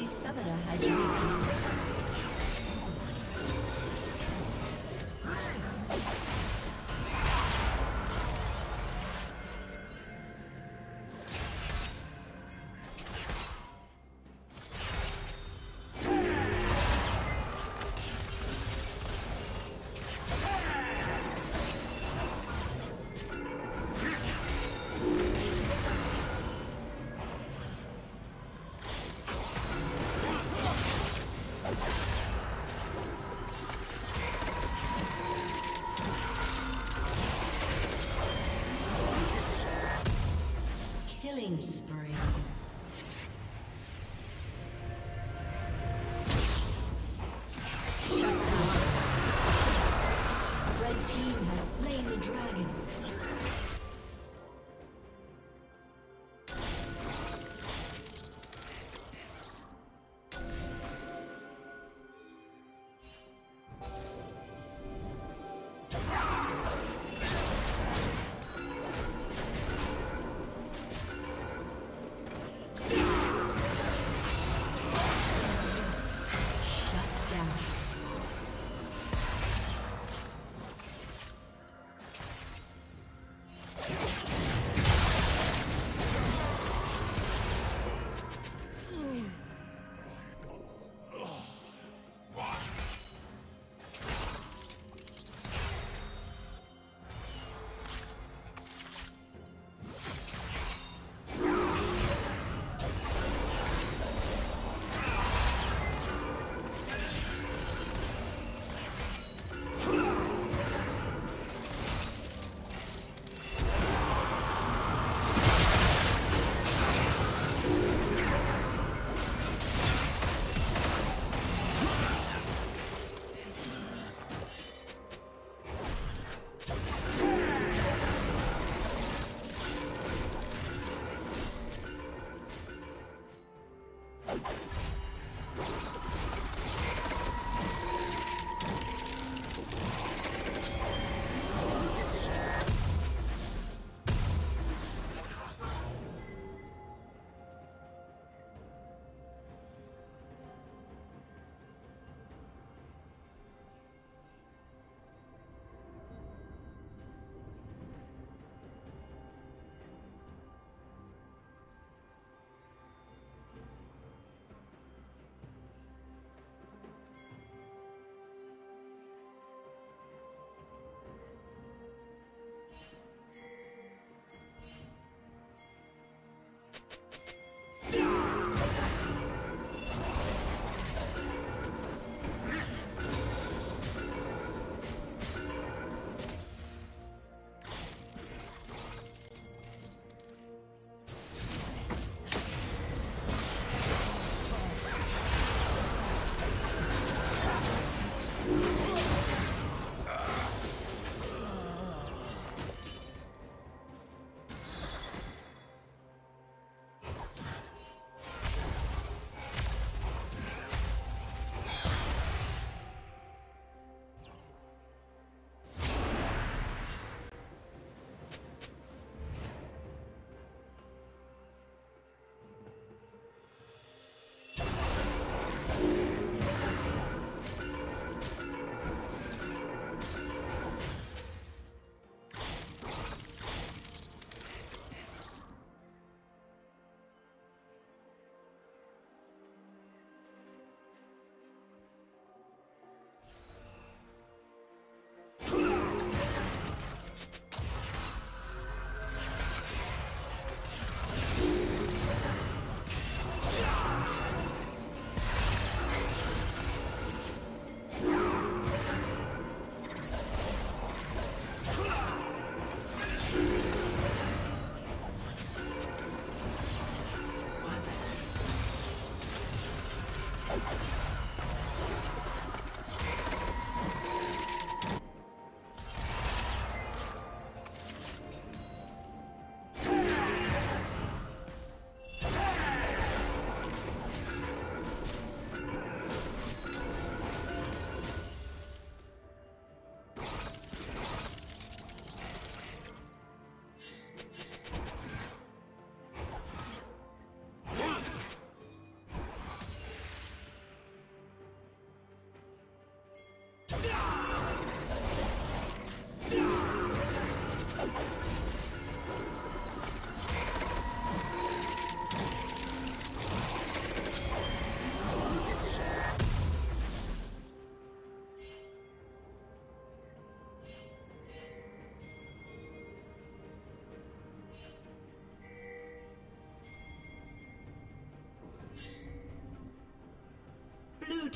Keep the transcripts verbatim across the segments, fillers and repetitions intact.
A summoner has been. Spree. Shut down. Red team has slain the dragon.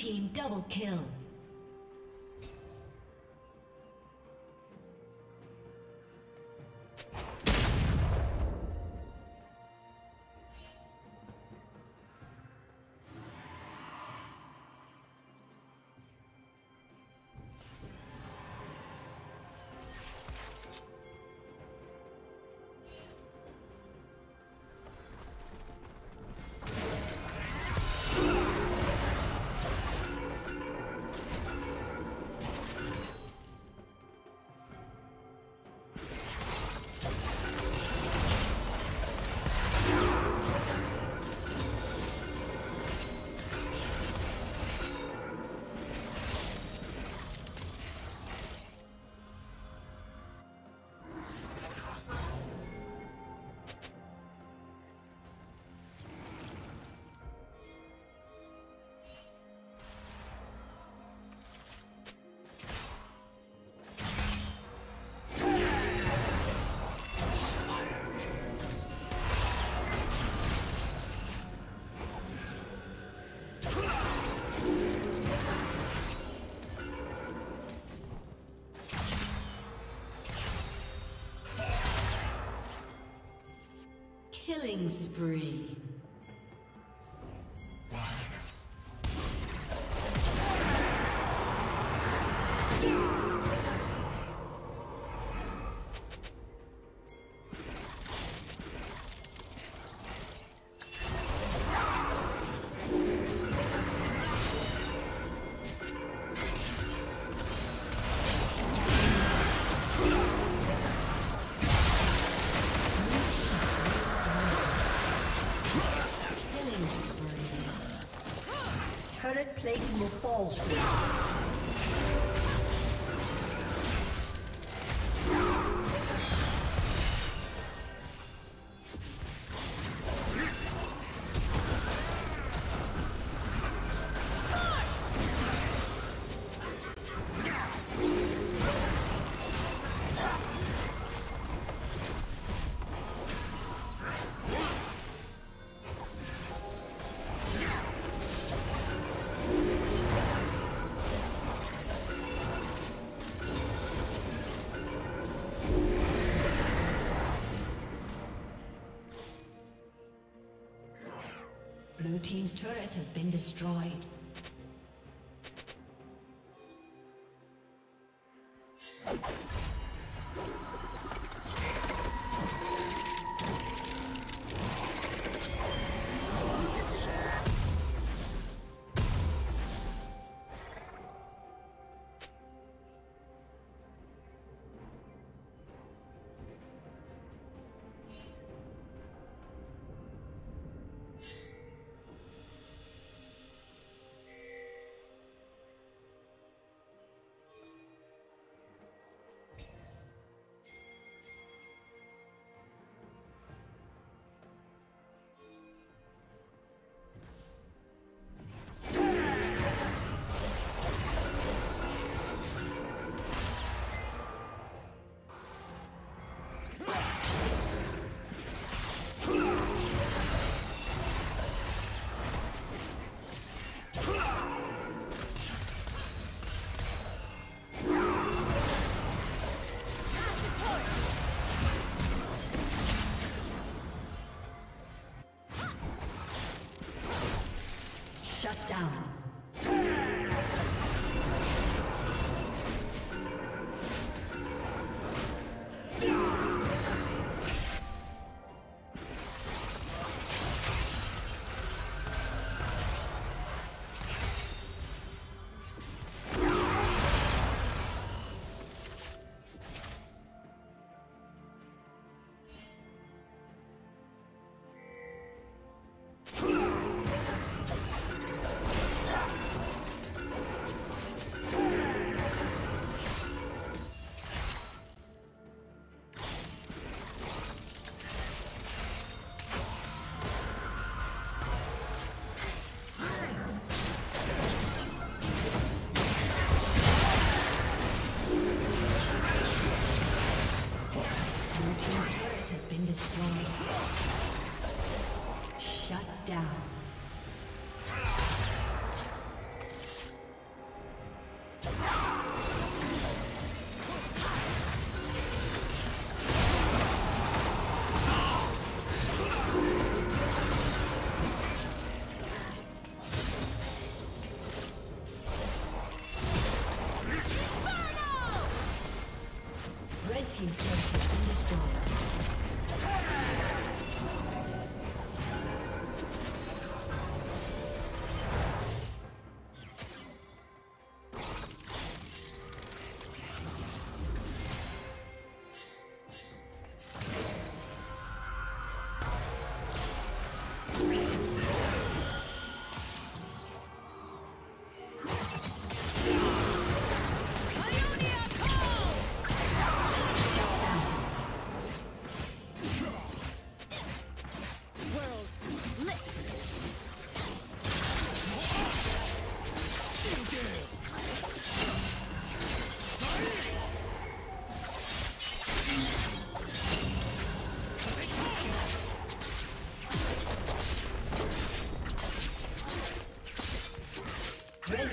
team double kill. Killing spree. Turret plating will fall soon. Blue team's turret has been destroyed. Shut down. Shut down. team's turret has been destroyed.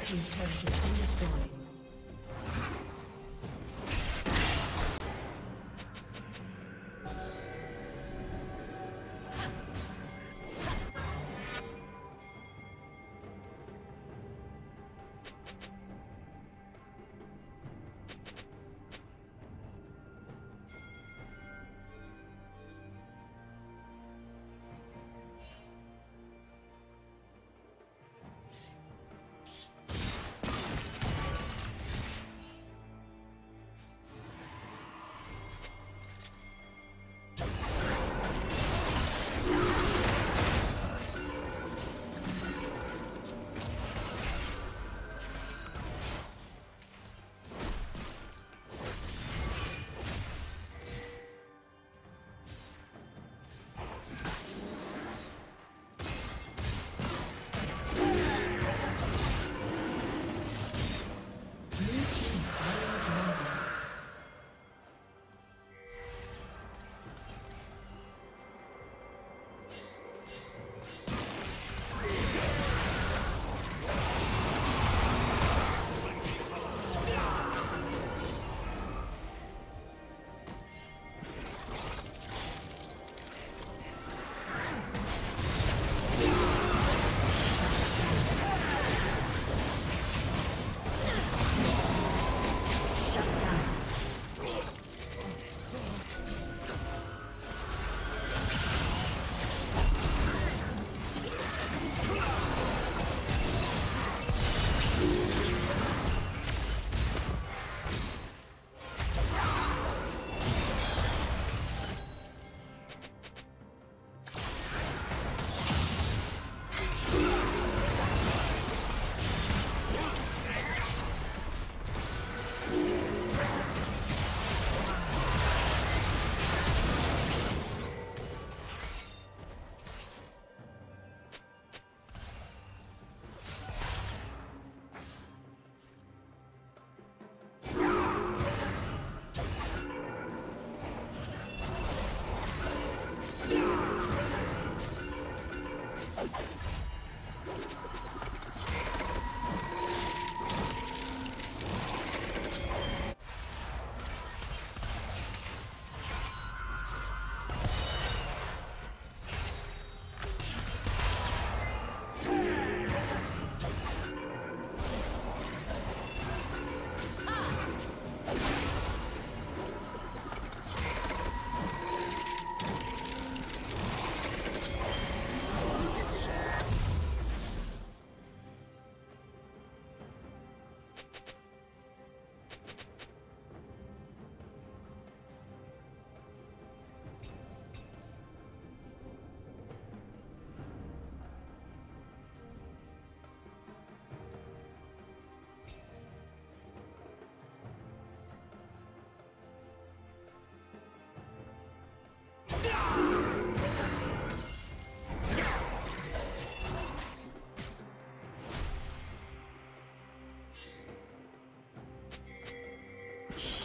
Team's turret has been destroyed.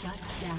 Shut down.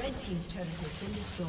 Red team's turret has been destroyed.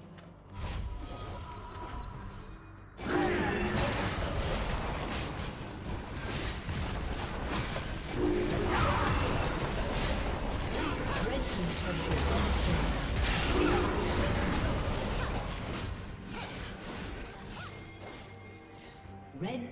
Red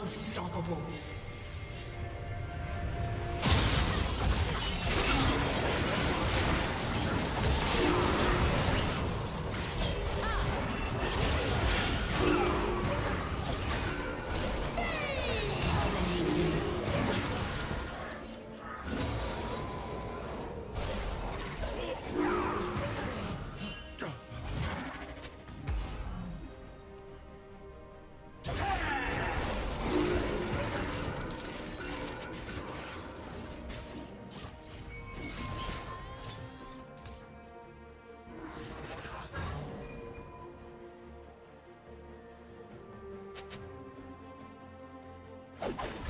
Unstoppable. You